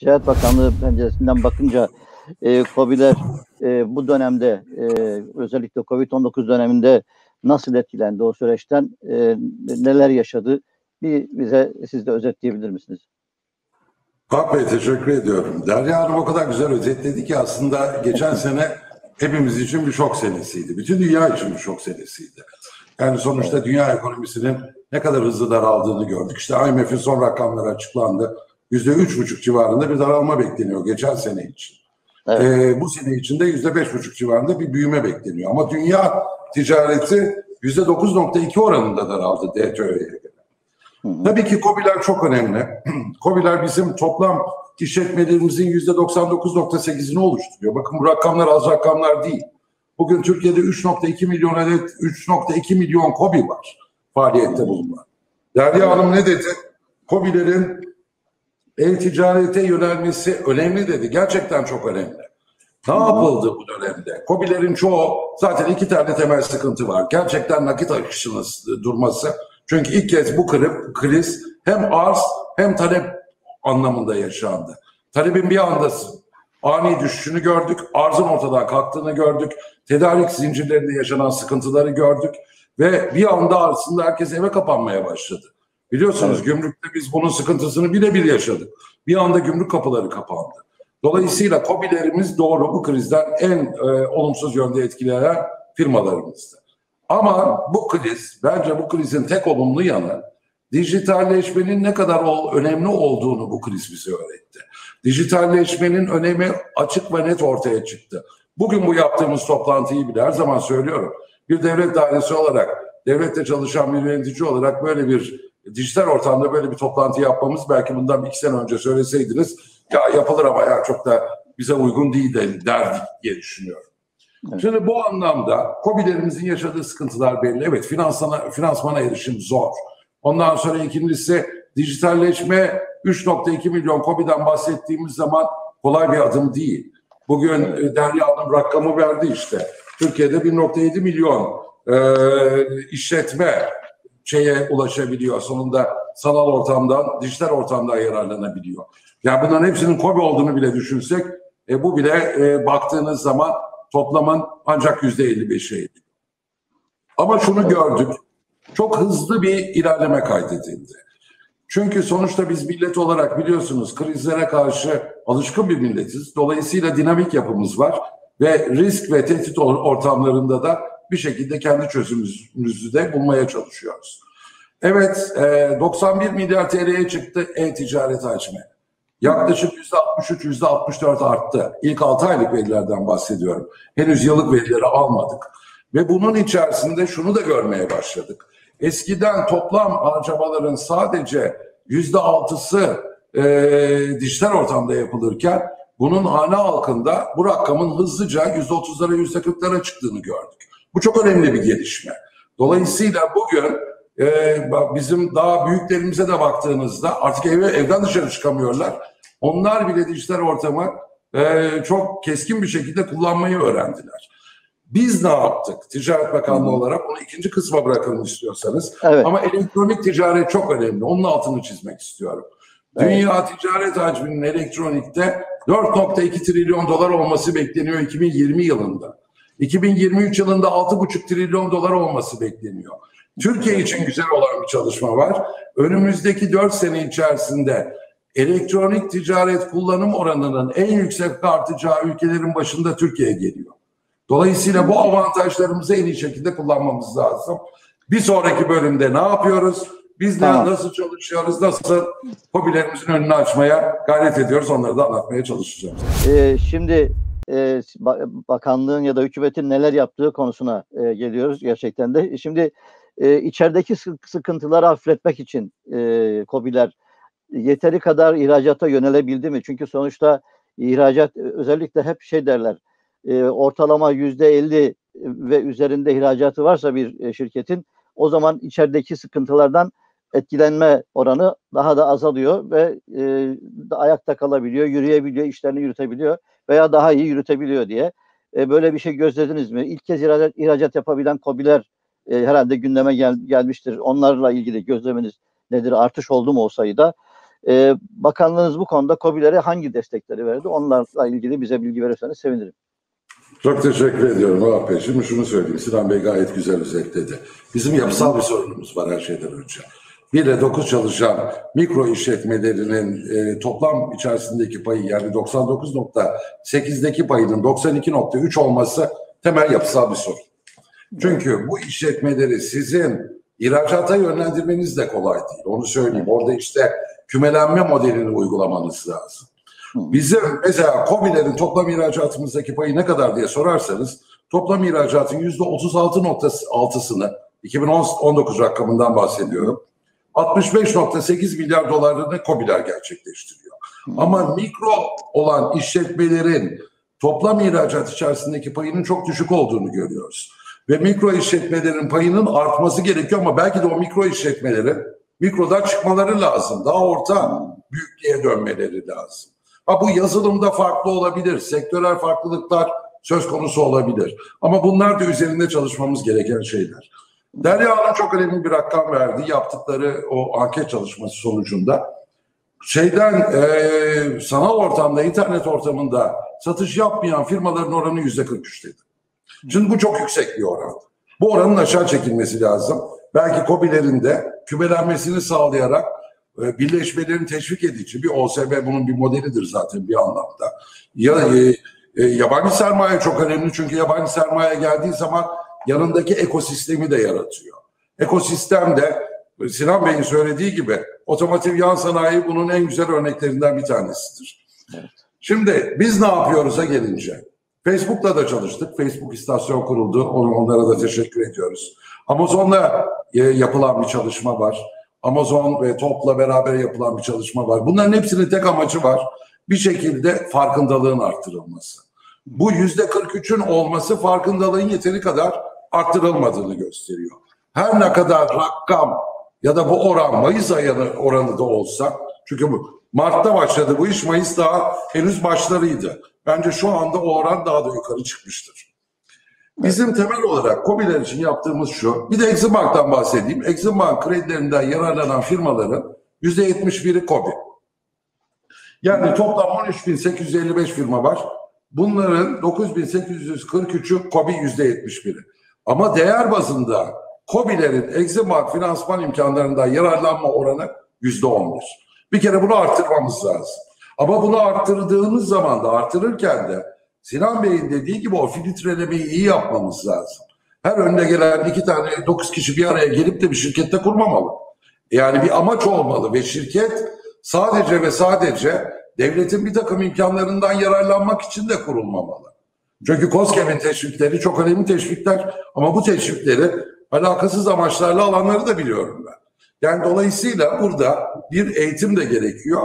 Ticaret Bakanlığı penceresinden bakınca KOBİ'ler bu dönemde özellikle COVID-19 döneminde nasıl etkilendi o süreçten, neler yaşadı? Siz de özetleyebilir misiniz? Bak Bey, teşekkür ediyorum. Derya Hanım o kadar güzel özetledi ki aslında geçen sene hepimiz için bir şok senesiydi. Bütün dünya için bir şok senesiydi. Yani sonuçta dünya ekonomisinin ne kadar hızlı daraldığını gördük. İşte IMF'in son rakamları açıklandı. %3,5 civarında bir daralma bekleniyor geçen sene için. Evet. Bu sene içinde %5,5 civarında bir büyüme bekleniyor. Ama dünya ticareti %9,2 oranında daraldı DTÖ'ye göre. Tabii ki KOBİ'ler çok önemli. KOBİ'ler bizim toplam işletmelerimizin %99,8'ini oluşturuyor. Bakın bu rakamlar az rakamlar değil. Bugün Türkiye'de 3,2 milyon adet, 3,2 milyon KOBİ var faaliyette bulunan. Derya Hanım ne dedi? KOBİ'lerin e-ticarete yönelmesi önemli dedi. Gerçekten çok önemli. Ne yapıldı bu dönemde? KOBİ'lerin çoğu zaten iki tane temel sıkıntı var. Gerçekten nakit akışının durması. Çünkü ilk kez bu kriz hem arz hem talep anlamında yaşandı. Talebin bir anda ani düşüşünü gördük, arzın ortadan kalktığını gördük, tedarik zincirlerinde yaşanan sıkıntıları gördük ve bir anda aslında herkes eve kapanmaya başladı. Biliyorsunuz evet. Gümrükte biz bunun sıkıntısını birebir yaşadık. Bir anda gümrük kapıları kapandı. Dolayısıyla KOBİ'lerimiz doğru bu krizden en olumsuz yönde etkilenen firmalarımızdı. Ama bu kriz, bence bu krizin tek olumlu yanı dijitalleşmenin ne kadar önemli olduğunu bu kriz bize öğretti. Dijitalleşmenin önemi açık ve net ortaya çıktı. Bugün bu yaptığımız toplantıyı bile her zaman söylüyorum. Bir devlet dairesi olarak, devlette çalışan bir yönetici olarak böyle bir dijital ortamda böyle bir toplantı yapmamız belki bundan 2 sene önce söyleseydiniz ya yapılır ama ya çok da bize uygun değil de derdik diye düşünüyorum. Evet. Şimdi bu anlamda KOBİ'lerimizin yaşadığı sıkıntılar belli. Evet, finansmana erişim zor. Ondan sonra ikincisi dijitalleşme 3,2 milyon KOBİ'den bahsettiğimiz zaman kolay bir adım değil. Bugün evet. Derya Hanım rakamı verdi işte. Türkiye'de 1,7 milyon işletme şeye ulaşabiliyor. Sonunda sanal ortamdan, dijital ortamdan yararlanabiliyor. Yani bunların hepsinin KOBİ olduğunu bile düşünsek bu bile baktığınız zaman toplamın ancak %55'e. Ama şunu gördük, çok hızlı bir ilerleme kaydedildi. Çünkü sonuçta biz millet olarak biliyorsunuz krizlere karşı alışkın bir milletiz. Dolayısıyla dinamik yapımız var ve risk ve tehdit ortamlarında da bir şekilde kendi çözümümüzü de bulmaya çalışıyoruz. Evet, 91 milyar TL'ye çıktı e-ticaret hacmi. Yaklaşık %63, %64 arttı. İlk 6 aylık verilerden bahsediyorum. Henüz yıllık verileri almadık. Ve bunun içerisinde şunu da görmeye başladık. Eskiden toplam harcamaların sadece %6'sı dijital ortamda yapılırken bunun hane halkında bu rakamın hızlıca %30'lara, %40'lara çıktığını gördük. Bu çok önemli bir gelişme. Dolayısıyla bugün bizim daha büyüklerimize de baktığınızda artık evden dışarı çıkamıyorlar. Onlar bile dijital ortamı çok keskin bir şekilde kullanmayı öğrendiler. Biz ne yaptık? Ticaret Bakanlığı olarak bunu ikinci kısma bırakalım istiyorsanız. Evet. Ama elektronik ticaret çok önemli. Onun altını çizmek istiyorum. Evet. Dünya ticaret hacminin elektronikte 4,2 trilyon dolar olması bekleniyor 2020 yılında. 2023 yılında 6,5 trilyon dolar olması bekleniyor. Türkiye için güzel olan bir çalışma var. Önümüzdeki 4 sene içerisinde elektronik ticaret kullanım oranının en yüksek artacağı ülkelerin başında Türkiye geliyor. Dolayısıyla bu avantajlarımızı en iyi şekilde kullanmamız lazım. Bir sonraki bölümde ne yapıyoruz? Biz nasıl çalışıyoruz, nasıl KOBİ'lerimizin önünü açmaya gayret ediyoruz, onları da anlatmaya çalışacağız. Şimdi bakanlığın ya da hükümetin neler yaptığı konusuna geliyoruz gerçekten de. Şimdi içerideki sıkıntıları hafifletmek için KOBİ'ler yeteri kadar ihracata yönelebildi mi? Çünkü sonuçta ihracat özellikle hep şey derler, ortalama %50 ve üzerinde ihracatı varsa bir şirketin o zaman içerideki sıkıntılardan etkilenme oranı daha da azalıyor ve ayakta kalabiliyor, yürüyebiliyor, işlerini yürütebiliyor veya daha iyi yürütebiliyor diye. Böyle bir şey gözlediniz mi? İlk kez ihracat yapabilen KOBİ'ler herhalde gündeme gelmiştir. Onlarla ilgili gözleminiz nedir? Artış oldu mu o sayıda? Bakanlığınız bu konuda KOBİ'lere hangi destekleri verdi? Onlarla ilgili bize bilgi verirseniz sevinirim. Çok teşekkür ediyorum Vahap Bey. Şimdi şunu söyleyeyim. Sinan Bey gayet güzel özetledi. Bizim yapısal bir sorunumuz var her şeyden önce. 1 ile 9 çalışan mikro işletmelerinin toplam içerisindeki payı, yani 99.8'deki payının 92.3 olması temel yapısal bir sorun. Çünkü bu işletmeleri sizin ihracata yönlendirmeniz de kolay değil. Onu söyleyeyim. Orada işte kümelenme modelini uygulamanız lazım. Bizim mesela KOBİ'lerin toplam ihracatımızdaki payı ne kadar diye sorarsanız, toplam ihracatın %36.6'sını 2019 rakamından bahsediyorum. 65.8 milyar dolarını KOBİ'ler gerçekleştiriyor. Ama mikro olan işletmelerin toplam ihracat içerisindeki payının çok düşük olduğunu görüyoruz. Ve mikro işletmelerin payının artması gerekiyor ama belki de o mikro işletmelerin mikrodan çıkmaları lazım. Daha orta büyüklüğe dönmeleri lazım. Ha, bu yazılımda farklı olabilir. Sektörel farklılıklar söz konusu olabilir. Ama bunlar da üzerinde çalışmamız gereken şeyler. Derya Hanım çok önemli bir rakam verdi. Yaptıkları o anket çalışması sonucunda sanal ortamda, internet ortamında satış yapmayan firmaların oranı %43 dedi. Şimdi bu çok yüksek bir oran. Bu oranın aşağı çekilmesi lazım. Belki KOBİ'lerin de kümelenmesini sağlayarak birleşmelerini teşvik edici bir OSB, bunun bir modelidir zaten bir anlamda. Yabancı sermaye çok önemli, çünkü yabancı sermaye geldiği zaman yanındaki ekosistemi de yaratıyor. Ekosistem de Sinan Bey'in söylediği gibi otomotiv yan sanayi bunun en güzel örneklerinden bir tanesidir. Evet. Şimdi biz ne yapıyoruz'a gelince, Facebook'la da çalıştık. Facebook istasyon kuruldu. Onlara da teşekkür ediyoruz. Amazon'la yapılan bir çalışma var. Amazon ve Top'la beraber yapılan bir çalışma var. Bunların hepsinin tek amacı var. Bir şekilde farkındalığın artırılması. Bu %43'ün olması farkındalığın yeteri kadar arttırılmadığını gösteriyor. Her ne kadar rakam ya da bu oran Mayıs ayı oranı da olsa, çünkü bu Mart'ta başladı bu iş, Mayıs daha henüz başlarıydı. Bence şu anda o oran daha da yukarı çıkmıştır. Bizim temel olarak KOBİ'ler için yaptığımız şu, bir de Exim Bank'tan bahsedeyim. Exim Bank kredilerinden yararlanan firmaların %71'i KOBİ. Yani toplam 13.855 firma var. Bunların 9.843'ü KOBİ, %71'i. Ama değer bazında KOBİ'lerin Exim Bank finansman imkanlarından yararlanma oranı %11. Bir kere bunu arttırmamız lazım. Ama bunu arttırdığımız zaman da, arttırırken de Sinan Bey'in dediği gibi o filtrelemeyi iyi yapmamız lazım. Her önüne gelen 9 kişi bir araya gelip de bir şirkette kurmamalı. Yani bir amaç olmalı ve şirket sadece ve sadece devletin bir takım imkanlarından yararlanmak için de kurulmamalı. Çünkü KOSGEB'in teşvikleri çok önemli teşvikler ama bu teşvikleri alakasız amaçlarla alanları da biliyorum ben. Yani dolayısıyla burada bir eğitim de gerekiyor.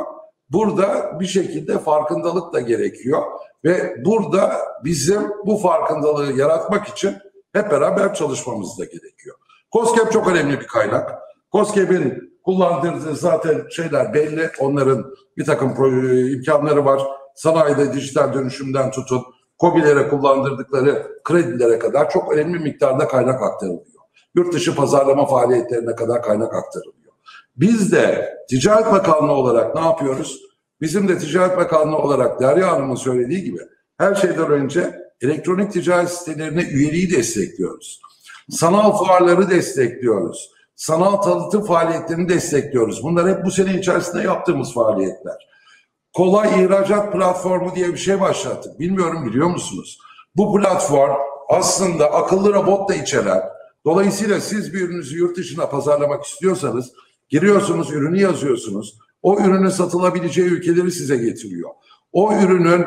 Burada bir şekilde farkındalık da gerekiyor ve burada bizim bu farkındalığı yaratmak için hep beraber çalışmamız da gerekiyor. KOSGEB çok önemli bir kaynak. KOSGEB'in kullandırdığı zaten şeyler belli. Onların bir takım imkanları var. Sanayide dijital dönüşümden tutun, KOBİ'lere kullandırdıkları kredilere kadar çok önemli miktarda kaynak aktarılıyor. Yurt dışı pazarlama faaliyetlerine kadar kaynak aktarılıyor. Biz de Ticaret Bakanlığı olarak ne yapıyoruz? Bizim de Ticaret Bakanlığı olarak Derya Hanım'ın söylediği gibi her şeyden önce elektronik ticaret sitelerine üyeliği destekliyoruz. Sanal fuarları destekliyoruz. Sanal tanıtım faaliyetlerini destekliyoruz. Bunlar hep bu sene içerisinde yaptığımız faaliyetler. Kolay ihracat platformu diye bir şey başlattık. Bilmiyorum, biliyor musunuz? Bu platform aslında akıllı robot da içeren. Dolayısıyla siz bir ürününüzü yurt dışına pazarlamak istiyorsanız giriyorsunuz, ürünü yazıyorsunuz. O ürünün satılabileceği ülkeleri size getiriyor. O ürünün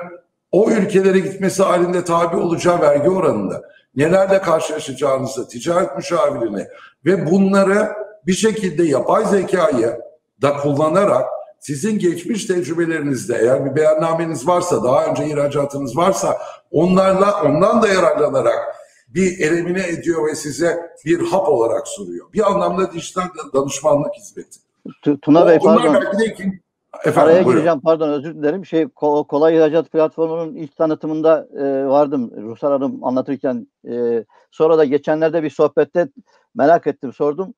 o ülkelere gitmesi halinde tabi olacağı vergi oranında nelerle karşılaşacağınızı, ticaret müşavirini ve bunları bir şekilde yapay zekayı da kullanarak sizin geçmiş tecrübelerinizde, eğer bir beyannameniz varsa, daha önce ihracatınız varsa ondan da yararlanarak bir elimine ediyor ve size bir hap olarak sunuyor. Bir anlamda dijital danışmanlık hizmeti. Tuna Bey pardon. Araya gireceğim, pardon, özür dilerim. Kolay ihracat platformunun ilk tanıtımında vardım. Ruhsar Hanım anlatırken sonra da geçenlerde bir sohbette merak ettim, sordum.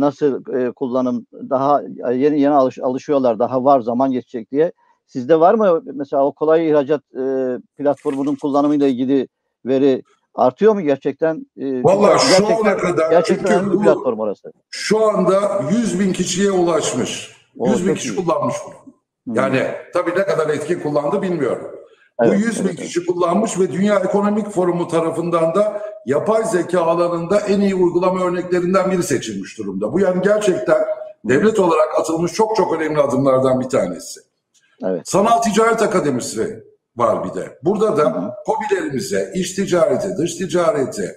nasıl kullanım, daha yeni alışıyorlar, daha var, zaman geçecek diye. Sizde var mı mesela o kolay ihracat platformunun kullanımıyla ilgili veri? Artıyor mu gerçekten? Valla şu ana kadar gerçekten bu platform orası. Şu anda 100.000 kişiye ulaşmış. 100.000 kişi kullanmış bunu. Yani tabii ne kadar etkin kullandı bilmiyorum. Evet, bu 100.000 kişi kullanmış ve Dünya Ekonomik Forumu tarafından da yapay zeka alanında en iyi uygulama örneklerinden biri seçilmiş durumda. Bu yani gerçekten devlet olarak atılmış çok önemli adımlardan bir tanesi. Evet. Sanal Ticaret Akademisi var bir de. Burada da hobilerimize, iç ticareti, dış ticareti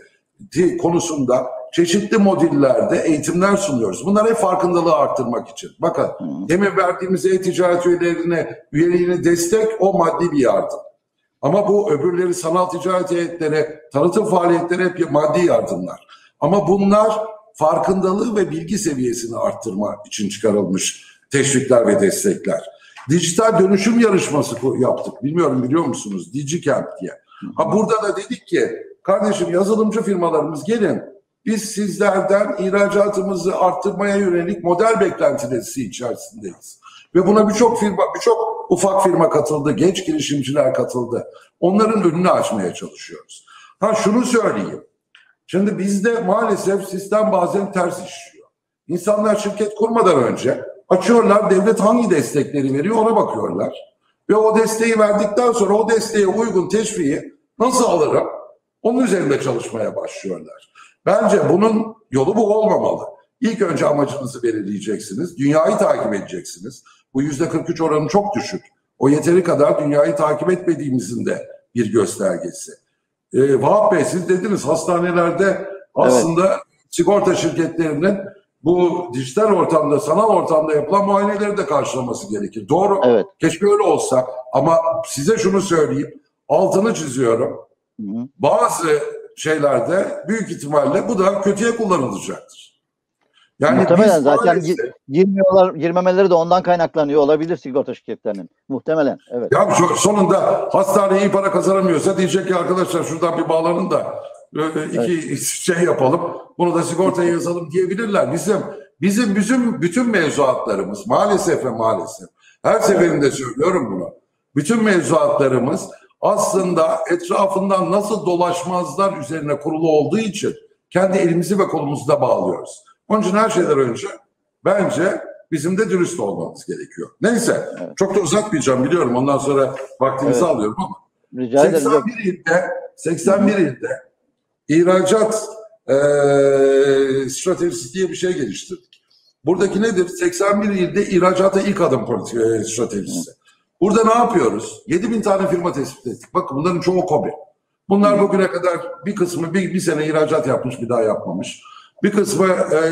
konusunda çeşitli modüllerde eğitimler sunuyoruz. Bunlar hep farkındalığı arttırmak için. Bakın, demin verdiğimiz e-ticaret üyeliğine destek o maddi bir yardım. Ama bu öbürleri, sanal ticaret heyetleri, tanıtım faaliyetleri hep maddi yardımlar. Ama bunlar farkındalığı ve bilgi seviyesini arttırma için çıkarılmış teşvikler ve destekler. Dijital dönüşüm yarışması yaptık. Bilmiyorum biliyor musunuz? DigiCamp diye. Ha, burada da dedik ki kardeşim, yazılımcı firmalarımız gelin, biz sizlerden ihracatımızı arttırmaya yönelik model beklentileri içerisindeyiz. Ve buna birçok firma, birçok ufak firma katıldı. Genç girişimciler katıldı. Onların önünü açmaya çalışıyoruz. Ha, şunu söyleyeyim. Şimdi bizde maalesef sistem bazen ters işliyor. İnsanlar şirket kurmadan önce açıyorlar, devlet hangi destekleri veriyor ona bakıyorlar. Ve o desteği verdikten sonra o desteğe uygun teşviği nasıl alırım? Onun üzerinde çalışmaya başlıyorlar. Bence bunun yolu bu olmamalı. İlk önce amacınızı belirleyeceksiniz. Dünyayı takip edeceksiniz. Bu %43 oranı çok düşük. O yeteri kadar dünyayı takip etmediğimizin de bir göstergesi. Vahap Bey, siz dediniz hastanelerde aslında sigorta şirketlerinin bu dijital ortamda, sanal ortamda yapılan muayeneleri de karşılaması gerekir. Doğru. Evet. Keşke öyle olsa. Ama size şunu söyleyeyim. Altını çiziyorum. Bazı şeylerde büyük ihtimalle bu da kötüye kullanılacaktır. Yani muhtemelen zaten girmemeleri de ondan kaynaklanıyor olabilir sigorta şirketlerinin. Muhtemelen. Evet. Ya sonunda hastaneye iyi para kazanamıyorsa diyecek ki arkadaşlar şuradan bir bağlanın da iki şey yapalım, bunu da sigortaya yazalım diyebilirler. Bizim bütün mevzuatlarımız maalesef ve maalesef, her seferinde söylüyorum bunu, bütün mevzuatlarımız aslında etrafından nasıl dolaşmazlar üzerine kurulu olduğu için kendi elimizi ve kolumuzu da bağlıyoruz. Onun için her şeyden önce bence bizim de dürüst olmamız gerekiyor. Neyse, çok da uzatmayacağım biliyorum, ondan sonra vaktinizi alıyorum ama. Rica ederim. 81 ilde İhracat stratejisi diye bir şey geliştirdik. Buradaki nedir? 81 ilde ihracata ilk adım stratejisi. Burada ne yapıyoruz? 7.000 tane firma tespit ettik. Bakın, bunların çoğu KOBİ. Bunlar bugüne kadar bir kısmı bir sene ihracat yapmış, bir daha yapmamış. Bir kısmı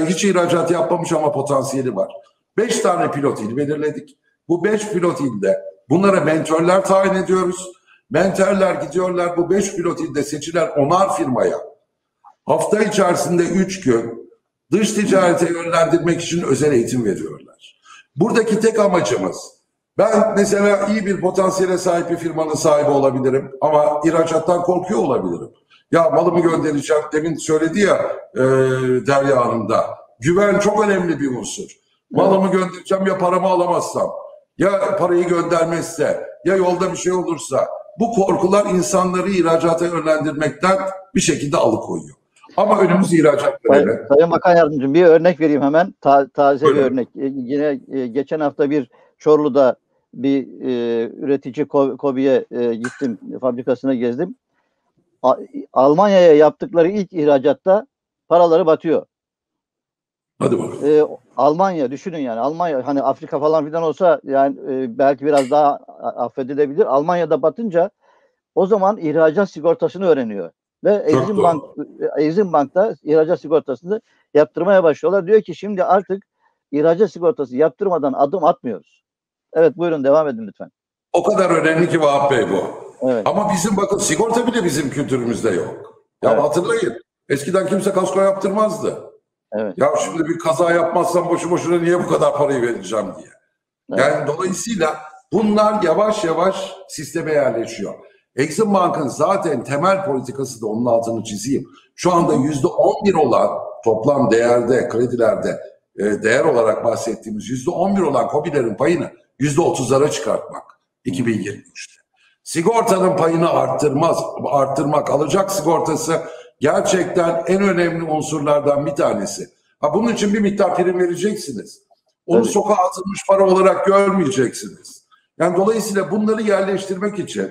hiç ihracat yapmamış ama potansiyeli var. 5 tane pilot il belirledik. Bu 5 pilot ilde bunlara mentörler tayin ediyoruz. Mentorlar gidiyorlar, bu 5 pilot ilde seçilen 10'ar firmaya hafta içerisinde 3 gün dış ticarete yönlendirmek için özel eğitim veriyorlar. Buradaki tek amacımız, ben mesela iyi bir potansiyele sahip bir firmanın sahibi olabilirim ama ihracattan korkuyor olabilirim. Ya malımı göndereceğim, demin söyledi ya Derya Hanım da, güven çok önemli bir unsur. Malımı göndereceğim ya paramı alamazsam, ya parayı göndermezse, ya yolda bir şey olursa. Bu korkular insanları ihracata yönlendirmekten bir şekilde alıkoyuyor. Ama önümüz ihracat. Sayın Bakan Yardımcım, bir örnek vereyim hemen. Taze bir örnek. Yine geçen hafta bir Çorlu'da bir üretici KOBİ'ye gittim. Fabrikasına gezdim. Almanya'ya yaptıkları ilk ihracatta paraları batıyor. Hadi bakalım. Almanya, düşünün yani. Almanya, hani Afrika falan filan olsa yani belki biraz daha affedilebilir. Almanya'da batınca o zaman ihracat sigortasını öğreniyor. Ve Exim Bank'ta ihracat sigortasını yaptırmaya başlıyorlar. Diyor ki şimdi artık ihracat sigortası yaptırmadan adım atmıyoruz. Evet, buyurun devam edin lütfen. O kadar önemli ki Vahap Bey bu. Evet. Ama bizim, bakın, sigorta bile bizim kültürümüzde yok. Ya hatırlayın. Eskiden kimse kasko yaptırmazdı. Evet. Ya şimdi bir kaza yapmazsam boşu boşuna niye bu kadar parayı vereceğim diye. Yani dolayısıyla bunlar yavaş yavaş sisteme yerleşiyor. Exim Bank'ın zaten temel politikası da, onun altını çizeyim. Şu anda %11 olan toplam değerde, kredilerde değer olarak bahsettiğimiz %11 olan KOBİ'lerin payını %30'lara çıkartmak 2023'te. Sigortanın payını arttırmak, alacak sigortası gerçekten en önemli unsurlardan bir tanesi. Ha, bunun için bir miktar prim vereceksiniz. Onu evet, sokağa atılmış para olarak görmeyeceksiniz. Yani dolayısıyla bunları yerleştirmek için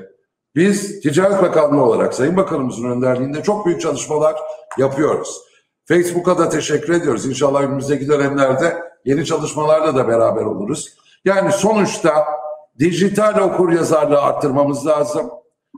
biz Ticaret Bakanlığı olarak Sayın Bakanımızın önderliğinde çok büyük çalışmalar yapıyoruz. Facebook'a da teşekkür ediyoruz. İnşallah önümüzdeki dönemlerde yeni çalışmalarla da beraber oluruz. Yani sonuçta dijital okuryazarlığı arttırmamız lazım.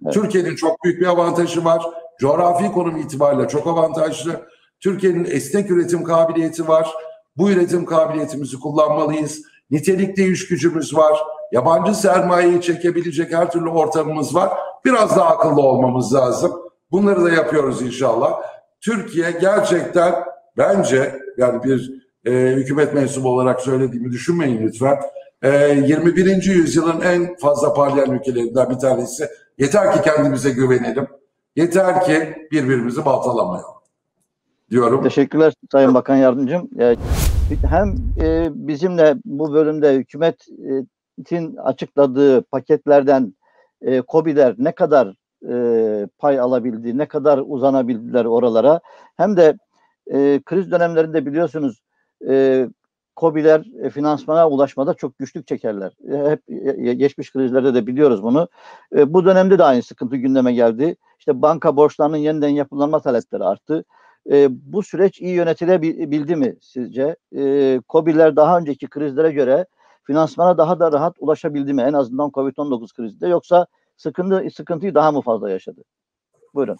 Evet. Türkiye'nin çok büyük bir avantajı var. Coğrafi konum itibariyle çok avantajlı. Türkiye'nin esnek üretim kabiliyeti var. Bu üretim kabiliyetimizi kullanmalıyız. Nitelikli iş gücümüz var. Yabancı sermayeyi çekebilecek her türlü ortamımız var. Biraz daha akıllı olmamız lazım. Bunları da yapıyoruz inşallah. Türkiye gerçekten bence, yani bir hükümet mensubu olarak söylediğimi düşünmeyin lütfen. 21. yüzyılın en fazla parlayan ülkelerinden bir tanesi. Yeter ki kendimize güvenelim. Yeter ki birbirimizi baltalamayalım diyorum. Teşekkürler Sayın Bakan Yardımcım. Hem bizimle bu bölümde hükümetin açıkladığı paketlerden KOBİ'ler ne kadar pay alabildi, ne kadar uzanabildiler oralara. Hem de kriz dönemlerinde biliyorsunuz KOBİ'ler finansmana ulaşmada çok güçlük çekerler. Hep geçmiş krizlerde de biliyoruz bunu. Bu dönemde de aynı sıkıntı gündeme geldi. İşte banka borçlarının yeniden yapılanma talepleri arttı. Bu süreç iyi yönetilebildi mi sizce? KOBİ'ler daha önceki krizlere göre finansmana daha da rahat ulaşabildi mi? En azından Covid-19 krizinde, yoksa sıkıntıyı daha mı fazla yaşadı? Buyurun.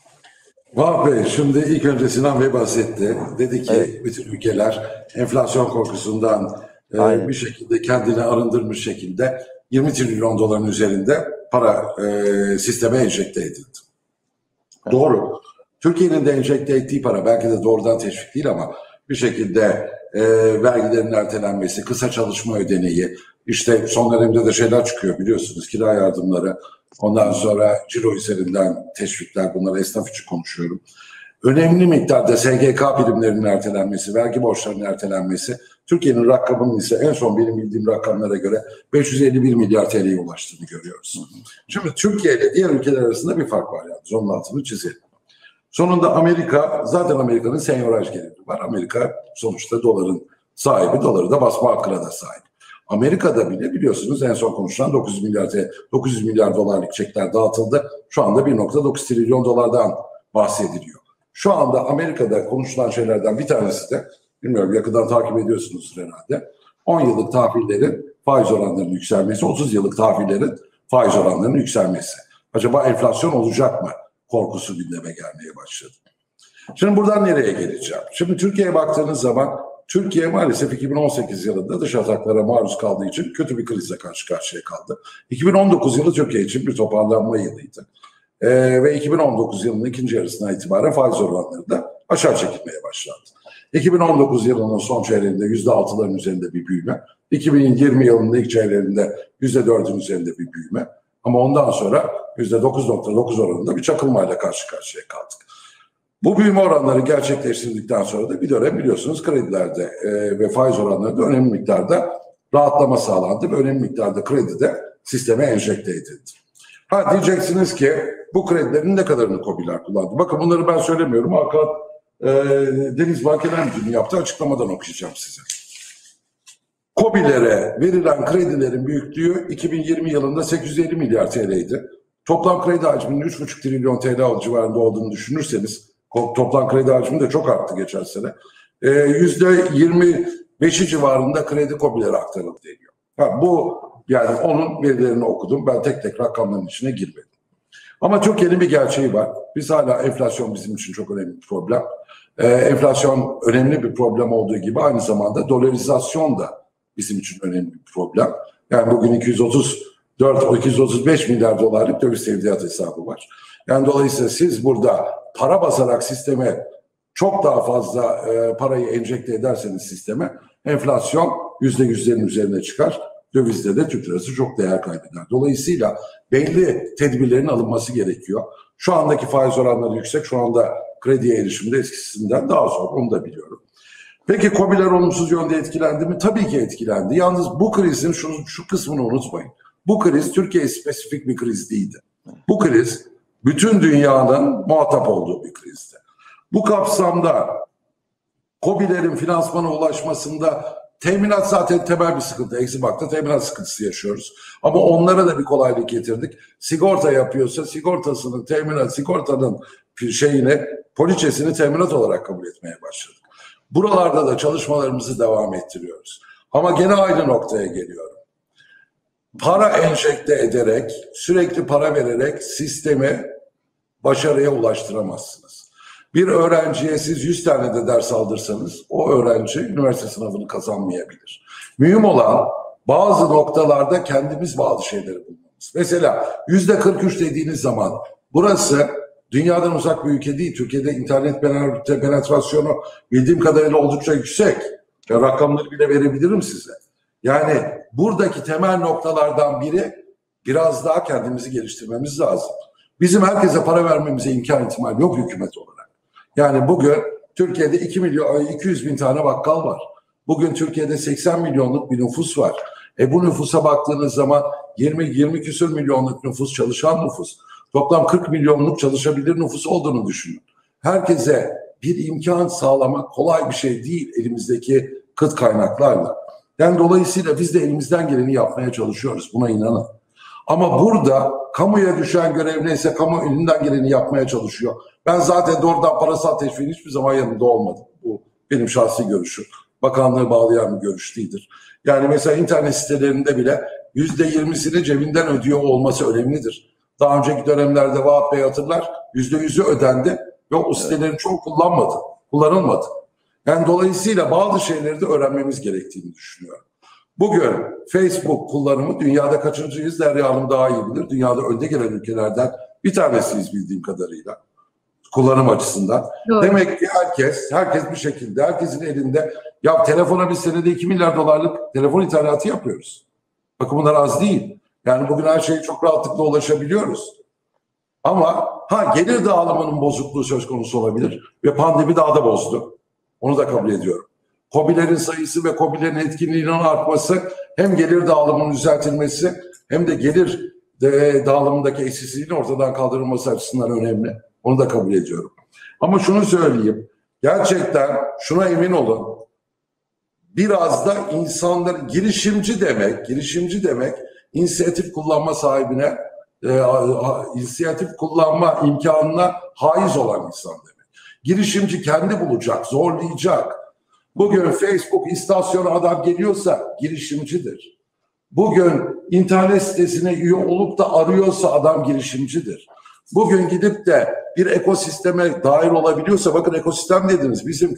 Vah Bey, şimdi ilk önce Sinan Bey bahsetti. Dedi ki evet, bütün ülkeler enflasyon korkusundan bir şekilde kendini arındırmış şekilde 20 trilyon doların üzerinde para sisteme enjekte edildi. Evet. Doğru. Türkiye'nin de enjekte ettiği para, belki de doğrudan teşvik değil ama bir şekilde vergilerin ertelenmesi, kısa çalışma ödeneği, işte son dönemde de şeyler çıkıyor biliyorsunuz, kira yardımları, ondan sonra ciro üzerinden teşvikler, bunları esnaf için konuşuyorum. Önemli miktarda SGK primlerinin ertelenmesi, vergi borçlarının ertelenmesi, Türkiye'nin rakamının ise en son benim bildiğim rakamlara göre 551 milyar TL'ye ulaştığını görüyoruz. Şimdi Türkiye ile diğer ülkeler arasında bir fark var yalnız, onun altını çizelim. Sonunda Amerika, zaten Amerika'nın senyöraj geliri var. Amerika sonuçta doların sahibi, doları da basma hakkına da sahip. Amerika'da bile biliyorsunuz en son konuşulan 900 milyar dolarlık çekler dağıtıldı. Şu anda 1.9 trilyon dolardan bahsediliyor. Şu anda Amerika'da konuşulan şeylerden bir tanesi de, bilmiyorum yakından takip ediyorsunuz herhalde, 10 yıllık tahvillerin faiz oranlarının yükselmesi, 30 yıllık tahvillerin faiz oranlarının yükselmesi. Acaba enflasyon olacak mı korkusu gündeme gelmeye başladı. Şimdi buradan nereye geleceğim? Şimdi Türkiye'ye baktığınız zaman, Türkiye maalesef 2018 yılında dış ataklara maruz kaldığı için kötü bir krizle karşı karşıya kaldı. 2019 yılı Türkiye için bir toparlanma yılıydı. Ve 2019 yılının ikinci yarısına itibaren faiz oranları da aşağı çekilmeye başlandı. 2019 yılının son çeyreğinde %6'ların üzerinde bir büyüme, 2020 yılının ilk çeyreğinde %4'ün üzerinde bir büyüme. Ama ondan sonra %9.9 oranında bir çakılmayla karşı karşıya kaldık. Bu büyüme oranları gerçekleştirdikten sonra da bir dönem biliyorsunuz kredilerde ve faiz oranlarında önemli miktarda rahatlama sağlandı ve önemli miktarda kredi de sisteme enjekte edildi. Ha, diyeceksiniz ki bu kredilerin ne kadarını KOBİ'ler kullandı? Bakın bunları ben söylemiyorum. Hakan Deniz Bankeler Müdürü'nün yaptığı açıklamadan okuyacağım size. KOBİ'lere verilen kredilerin büyüklüğü 2020 yılında 850 milyar TL'ydi. Toplam kredi hacminin 3,5 trilyon TL civarında olduğunu düşünürseniz, toplam kredi hacmi de çok arttı geçen sene. %25'i civarında kredi KOBİ'lere aktarıldı deniyor. Ha, bu, yani onun verilerini okudum. Ben tek tek rakamların içine girmedim. Ama Türkiye'nin bir gerçeği var. Biz hala enflasyon bizim için çok önemli bir problem. Enflasyon önemli bir problem olduğu gibi aynı zamanda dolarizasyon da bizim için önemli bir problem. Yani bugün 235 milyar dolarlık döviz tevdiat hesabı var. Yani dolayısıyla siz burada para basarak sisteme çok daha fazla parayı enjekte ederseniz sisteme, enflasyon %100'lerin üzerine çıkar. Dövizde de Türk lirası çok değer kaybeder. Dolayısıyla belli tedbirlerin alınması gerekiyor. Şu andaki faiz oranları yüksek. Şu anda krediye erişimde eskisinden daha zor. Onu da biliyorum. Peki KOBİ'ler olumsuz yönde etkilendi mi? Tabii ki etkilendi. Yalnız bu krizin şu kısmını unutmayın. Bu kriz Türkiye spesifik bir kriz değildi. Bu kriz bütün dünyanın muhatap olduğu bir krizdi. Bu kapsamda KOBİ'lerin finansmana ulaşmasında teminat zaten temel bir sıkıntı. Eximbank'ta teminat sıkıntısı yaşıyoruz. Ama onlara da bir kolaylık getirdik. Sigorta yapıyorsa sigortasının sigortanın poliçesini teminat olarak kabul etmeye başladık. Buralarda da çalışmalarımızı devam ettiriyoruz. Ama gene aynı noktaya geliyorum. Para enjekte ederek, sürekli para vererek sistemi başarıya ulaştıramazsınız. Bir öğrenciye siz 100 tane de ders aldırsanız o öğrenci üniversite sınavını kazanmayabilir. Mühim olan bazı noktalarda kendimiz bazı şeyleri bulmamız. Mesela %43 dediğiniz zaman burası dünyadan uzak bir ülke değil. Türkiye'de internet penetrasyonu bildiğim kadarıyla oldukça yüksek. Ya rakamları bile verebilirim size. Yani buradaki temel noktalardan biri biraz daha kendimizi geliştirmemiz lazım. Bizim herkese para vermemize imkan ihtimal yok hükümet olarak. Yani bugün Türkiye'de 2 milyon 200 bin tane bakkal var. Bugün Türkiye'de 80 milyonluk bir nüfus var. Bu nüfusa baktığınız zaman 20 küsur milyonluk nüfus çalışan nüfus. Toplam 40 milyonluk çalışabilir nüfus olduğunu düşünün. Herkese bir imkan sağlamak kolay bir şey değil elimizdeki kıt kaynaklarla. Yani dolayısıyla biz de elimizden geleni yapmaya çalışıyoruz, buna inanın. Ama burada kamuya düşen görev neyse kamu elinden geleni yapmaya çalışıyor. Ben zaten doğrudan parasal teşviğin hiçbir zaman yanında olmadım. Bu benim şahsi görüşüm. Bakanlığı bağlayan bir görüş değildir. Yani mesela internet sitelerinde bile %20'sini cebinden ödüyor olması önemlidir. Daha önceki dönemlerde Vahap Bey hatırlar %100'ü ödendi ve o sitelerin çok kullanılmadı. Yani dolayısıyla bazı şeyleri de öğrenmemiz gerektiğini düşünüyorum. Bugün Facebook kullanımı dünyada kaçıncıyız? Derya Hanım daha iyi bilir. Dünyada önde gelen ülkelerden bir tanesiyiz bildiğim kadarıyla. Kullanım açısından. Doğru. Demek ki herkes bir şekilde, herkesin elinde ya telefona biz senede 2 milyar dolarlık telefon ithalatı yapıyoruz. Bakın bunlar az değil. Yani bugün her şeye çok rahatlıkla ulaşabiliyoruz. Ama gelir dağılımının bozukluğu söz konusu olabilir ve pandemi daha da bozdu. Onu da kabul ediyorum. KOBİ'lerin sayısı ve KOBİ'lerin etkinliğinin artması hem gelir dağılımının düzeltilmesi hem de gelir dağılımındaki eşsizliğin ortadan kaldırılması açısından önemli. Onu da kabul ediyorum. Ama şunu söyleyeyim. Gerçekten şuna emin olun. Biraz da insanlar girişimci demek inisiyatif kullanma sahibine, inisiyatif kullanma imkanına haiz olan insan demek. Girişimci kendi bulacak, zorlayacak. Bugün Facebook istasyonu adam geliyorsa girişimcidir. Bugün internet sitesine üye olup da arıyorsa adam girişimcidir. Bugün gidip de bir ekosisteme dahil olabiliyorsa, bakın ekosistem dediniz, bizim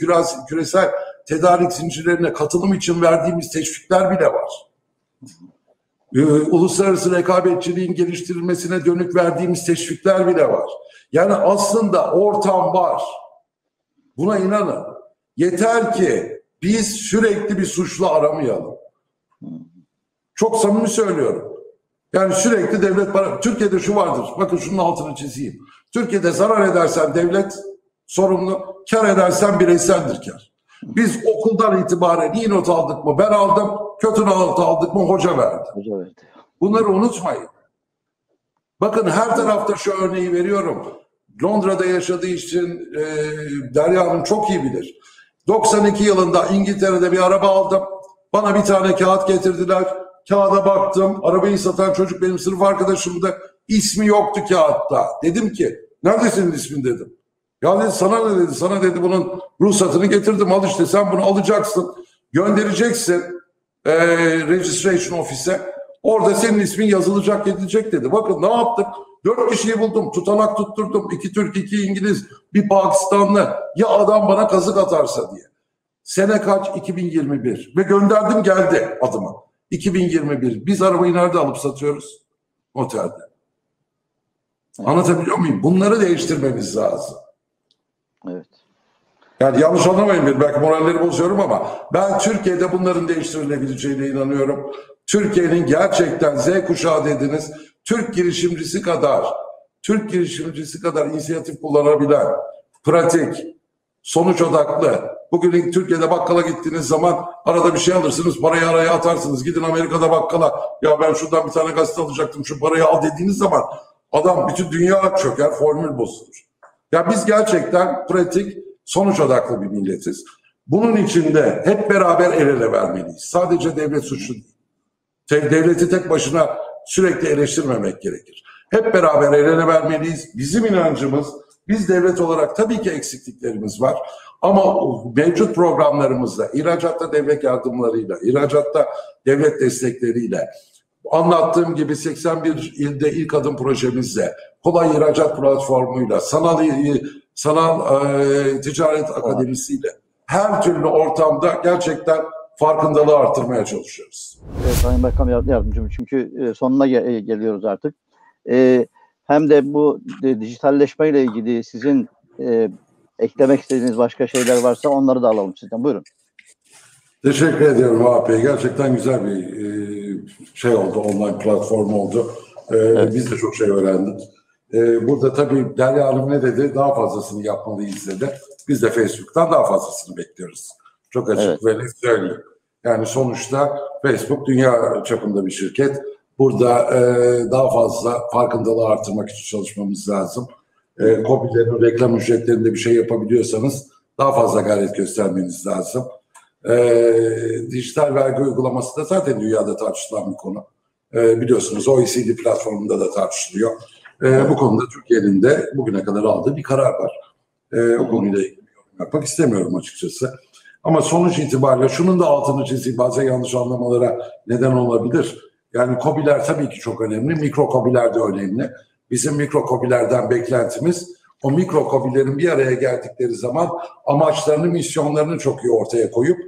küresel tedarik zincirlerine katılım için verdiğimiz teşvikler bile var. Uluslararası rekabetçiliğin geliştirilmesine dönük verdiğimiz teşvikler bile var. Yani aslında ortam var. Buna inanın. Yeter ki biz sürekli bir suçlu aramayalım. Çok samimi söylüyorum. Yani sürekli devlet para... Türkiye'de şu vardır. Bakın şunun altını çizeyim. Türkiye'de zarar edersen devlet sorumlu, kar edersen bireyseldir kar. Biz okuldan itibaren iyi not aldık mı ben aldım, kötü not aldık mı hoca verdi. Bunları unutmayın. Bakın her tarafta şu örneği veriyorum. Londra'da yaşadığı için Derya Hanım çok iyi bilir. 92 yılında İngiltere'de bir araba aldım. Bana bir tane kağıt getirdiler. Kağıda baktım. Arabayı satan çocuk benim sınıf arkadaşımdı. İsmi yoktu kağıtta. Dedim ki nerede senin ismin dedim. Ya dedi sana ne dedi? Sana dedi bunun ruhsatını getirdim al işte sen bunu alacaksın. Göndereceksin registration ofise. Orada senin ismin yazılacak edilecek dedi. Bakın ne yaptık? 4 kişiyi buldum. Tutanak tutturdum. 2 Türk, 2 İngiliz, bir Pakistanlı. Ya adam bana kazık atarsa diye. Sene kaç? 2021. Ve gönderdim geldi adıma. 2021. Biz arabayı nerede alıp satıyoruz? Otelde. Anlatabiliyor muyum? Bunları değiştirmemiz lazım. Evet. Yani yanlış anlamayın belki moralleri bozuyorum ama ben Türkiye'de bunların değiştirilebileceğine inanıyorum. Türkiye'nin gerçekten Z kuşağı dediniz. Türk girişimcisi kadar inisiyatif kullanabilen, pratik, sonuç odaklı, Bugün Türkiye'de bakkala gittiğiniz zaman arada bir şey alırsınız, parayı araya atarsınız. Gidin Amerika'da bakkala, ya ben şuradan bir tane gazete alacaktım, şu parayı al dediğiniz zaman adam, bütün dünya çöker, formül bozulur. Ya biz gerçekten pratik, sonuç odaklı bir milletiz. Bunun için de hep beraber el ele vermeliyiz. Sadece devlet suçlu değil. Devleti tek başına sürekli eleştirmemek gerekir. Hep beraber el ele vermeliyiz. Bizim inancımız, biz devlet olarak tabii ki eksikliklerimiz var. Ama mevcut programlarımızla, ihracatta devlet yardımlarıyla, ihracatta devlet destekleriyle, anlattığım gibi 81 ilde ilk adım projemizle, kolay ihracat platformuyla, sanal ticaret akademisiyle, her türlü ortamda gerçekten farkındalığı artırmaya çalışıyoruz. Evet, Sayın Bakan Yardımcım, çünkü sonuna geliyoruz artık. Hem de bu dijitalleşmeyle ilgili sizin eklemek istediğiniz başka şeyler varsa onları da alalım sizden. Buyurun. Teşekkür ediyorum Vahap Bey. Gerçekten güzel bir şey oldu, online platform oldu. Evet. Biz de çok şey öğrendik. Burada tabii Derya Hanım ne dedi? Daha fazlasını yapmalıyız dedi. Biz de Facebook'tan daha fazlasını bekliyoruz. Çok açık, evet, ve net söylüyorum. Yani sonuçta Facebook dünya çapında bir şirket. Burada daha fazla farkındalığı artırmak için çalışmamız lazım. Kobilerin reklam ücretlerinde bir şey yapabiliyorsanız daha fazla gayret göstermeniz lazım. Dijital vergi uygulaması da zaten dünyada tartışılan bir konu. Biliyorsunuz OECD platformunda da tartışılıyor. Bu konuda Türkiye'nin de bugüne kadar aldığı bir karar var. O konuyla ilgili yapmak istemiyorum açıkçası. Ama sonuç itibariyle şunun da altını çizeyim, bazen yanlış anlamalara neden olabilir. Yani KOBİ'ler tabii ki çok önemli, mikro KOBİ'ler de önemli. Bizim mikro KOBİ'lerden beklentimiz, o mikro KOBİ'lerin bir araya geldikleri zaman amaçlarını, misyonlarını çok iyi ortaya koyup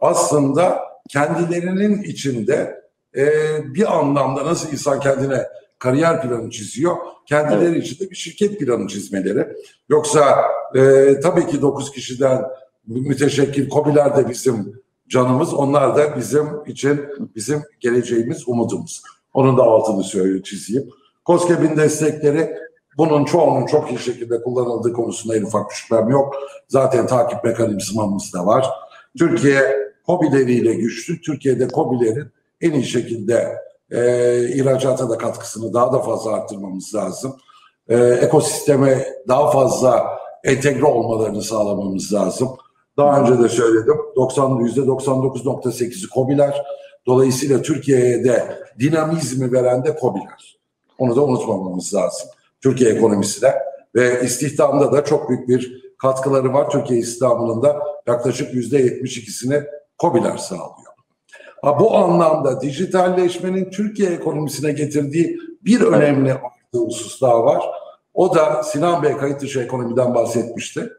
aslında kendilerinin içinde bir anlamda nasıl insan kendine kariyer planı çiziyor, kendileri, evet, içinde bir şirket planı çizmeleri. Yoksa tabii ki 9 kişiden müteşekkil KOBİ'ler de bizim canımız, onlar da bizim için, bizim geleceğimiz, umudumuz. Onun da altını çizeyim. KOSGEB'in destekleri, bunun çoğunun çok iyi şekilde kullanıldığı konusunda en ufak bir şüphem yok. Zaten takip mekanizmamız da var. Türkiye KOBİ'leriyle güçlü. Türkiye'de KOBİ'lerin en iyi şekilde ihracata da katkısını daha da fazla arttırmamız lazım. Ekosisteme daha fazla entegre olmalarını sağlamamız lazım. Daha önce de söyledim, %99.8'i KOBİ'ler. Dolayısıyla Türkiye'ye de dinamizmi veren de KOBİ'ler. Onu da unutmamamız lazım. Türkiye ekonomisine ve istihdamda da çok büyük bir katkıları var. Türkiye istihdamının da yaklaşık %72'sini KOBİ'ler sağlıyor. Bu anlamda dijitalleşmenin Türkiye ekonomisine getirdiği bir önemli husus daha var. O da Sinan Bey kayıt dışı ekonomiden bahsetmişti.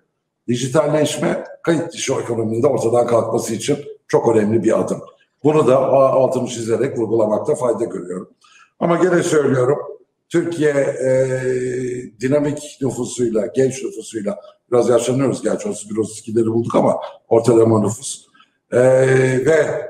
Dijitalleşme kayıt dışı ekonominin de ortadan kalkması için çok önemli bir adım. Bunu da altını çizerek vurgulamakta fayda görüyorum. Ama gene söylüyorum, Türkiye dinamik nüfusuyla, genç nüfusuyla biraz yaşlanıyoruz gerçi, 31-32'leri bulduk ama ortalama nüfus. Ve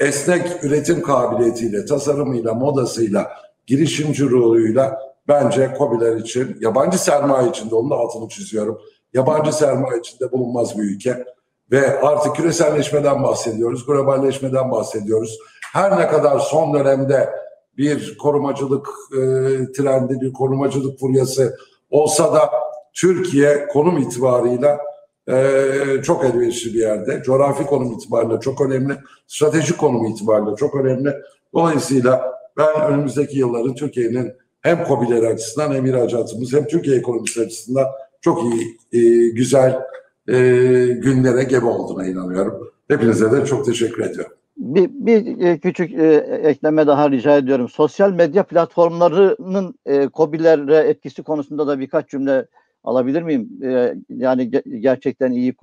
esnek üretim kabiliyetiyle, tasarımıyla, modasıyla, girişimci ruhuyla bence KOBİ'ler için, yabancı sermaye için de onun da altını çiziyorum. Yabancı sermaye içinde bulunmaz bir ülke ve artık küreselleşmeden bahsediyoruz, globalleşmeden bahsediyoruz. Her ne kadar son dönemde bir korumacılık trendi, bir korumacılık furyası olsa da Türkiye konum itibarıyla çok elverişli bir yerde. Coğrafi konum itibarıyla çok önemli, stratejik konum itibarıyla çok önemli. Dolayısıyla ben önümüzdeki yılların Türkiye'nin hem KOBİ'leri açısından, hem ihracatımız, hem Türkiye ekonomisi açısından çok iyi, güzel günlere gebe olduğuna inanıyorum. Hepinize de çok teşekkür ediyorum. Bir küçük ekleme daha rica ediyorum. Sosyal medya platformlarının KOBİ'lere etkisi konusunda da birkaç cümle alabilir miyim? Yani gerçekten iyi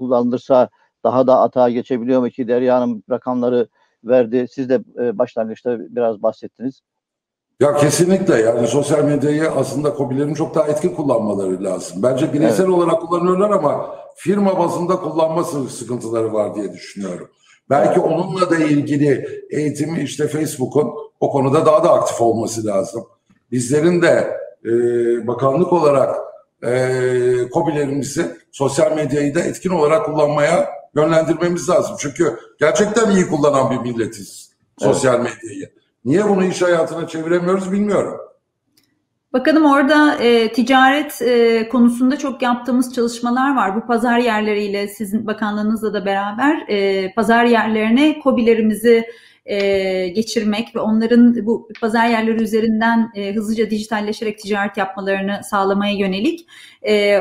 kullanılırsa daha da atağa geçebiliyor mu ki? Derya Hanım rakamları verdi. Siz de başlangıçta biraz bahsettiniz. Ya kesinlikle, yani sosyal medyayı aslında KOBİ'lerin çok daha etkin kullanmaları lazım. Bence bireysel, evet, olarak kullanıyorlar ama firma bazında kullanma sıkıntıları var diye düşünüyorum. Belki onunla da ilgili eğitimi işte Facebook'un o konuda daha da aktif olması lazım. Bizlerin de bakanlık olarak KOBİ'lerimizi sosyal medyayı da etkin olarak kullanmaya yönlendirmemiz lazım. Çünkü gerçekten iyi kullanan bir milletiz sosyal medyayı. Niye bunu iş hayatına çeviremiyoruz bilmiyorum. Bakalım orada ticaret konusunda çok yaptığımız çalışmalar var. Bu pazar yerleriyle sizin bakanlığınızla da beraber pazar yerlerine KOBİ'lerimizi geçirmek ve onların bu pazar yerleri üzerinden hızlıca dijitalleşerek ticaret yapmalarını sağlamaya yönelik.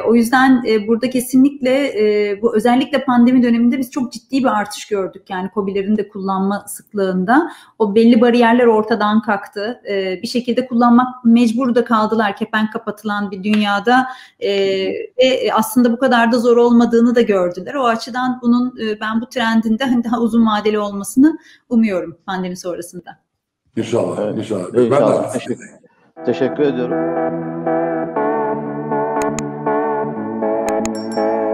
O yüzden burada kesinlikle bu özellikle pandemi döneminde biz çok ciddi bir artış gördük. Yani KOBİ'lerin de kullanma sıklığında o belli bariyerler ortadan kalktı. Bir şekilde kullanmak mecbur da kaldılar kepenk kapatılan bir dünyada ve aslında bu kadar da zor olmadığını da gördüler. O açıdan bunun ben bu trendin de daha uzun vadeli olmasını umuyorum. Pandemi sonrasında. İnşallah. Evet. İnşallah. Ben de teşekkür ediyorum.